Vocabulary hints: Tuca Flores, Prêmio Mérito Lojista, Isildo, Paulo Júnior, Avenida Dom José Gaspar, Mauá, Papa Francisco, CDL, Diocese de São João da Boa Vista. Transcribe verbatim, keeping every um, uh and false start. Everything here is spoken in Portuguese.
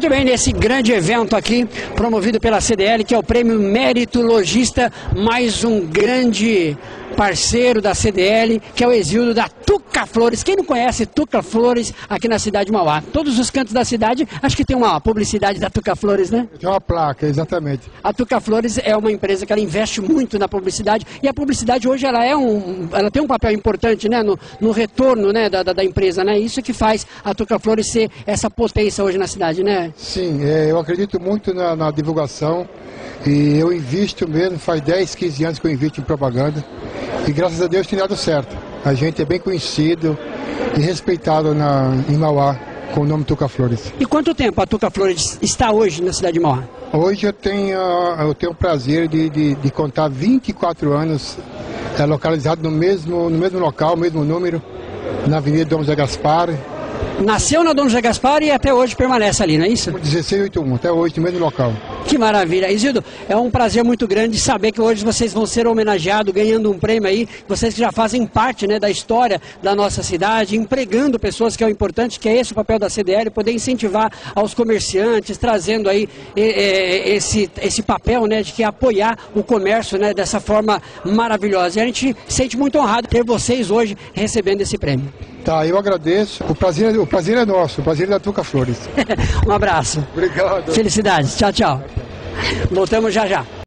Muito bem, nesse grande evento aqui, promovido pela C D L, que é o Prêmio Mérito Lojista, mais um grande parceiro da C D L, que é o Isildo da Tuca Flores. Quem não conhece Tuca Flores aqui na cidade de Mauá? Todos os cantos da cidade, acho que tem uma publicidade da Tuca Flores, né? Tem uma placa, exatamente. A Tuca Flores é uma empresa que ela investe muito na publicidade, e a publicidade hoje ela, é um, ela tem um papel importante, né, no, no retorno, né, da, da, da empresa, né? Isso que faz a Tuca Flores ser essa potência hoje na cidade, né? Sim, é, eu acredito muito na, na divulgação, e eu invisto mesmo, faz dez, quinze anos que eu invisto em propaganda. E graças a Deus tem dado certo. A gente é bem conhecido e respeitado na, em Mauá com o nome Tuca Flores. E quanto tempo a Tuca Flores está hoje na cidade de Mauá? Hoje eu tenho, eu tenho o prazer de, de, de contar vinte e quatro anos é, localizado no mesmo, no mesmo local, mesmo número, na Avenida Dom José Gaspar. Nasceu na Dom José Gaspar e até hoje permanece ali, não é isso? dezesseis oitenta e um, até hoje no mesmo local. Que maravilha. Isildo, é um prazer muito grande saber que hoje vocês vão ser homenageados, ganhando um prêmio aí, vocês que já fazem parte, né, da história da nossa cidade, empregando pessoas, que é o importante, que é esse o papel da C D L, poder incentivar aos comerciantes, trazendo aí é, esse, esse papel, né, de que apoiar o comércio, né, dessa forma maravilhosa. E a gente sente muito honrado ter vocês hoje recebendo esse prêmio. Tá, eu agradeço. O prazer, o prazer é nosso, o prazer é da Tuca Flores. Um abraço. Obrigado. Felicidades. Tchau, tchau. Voltamos já já.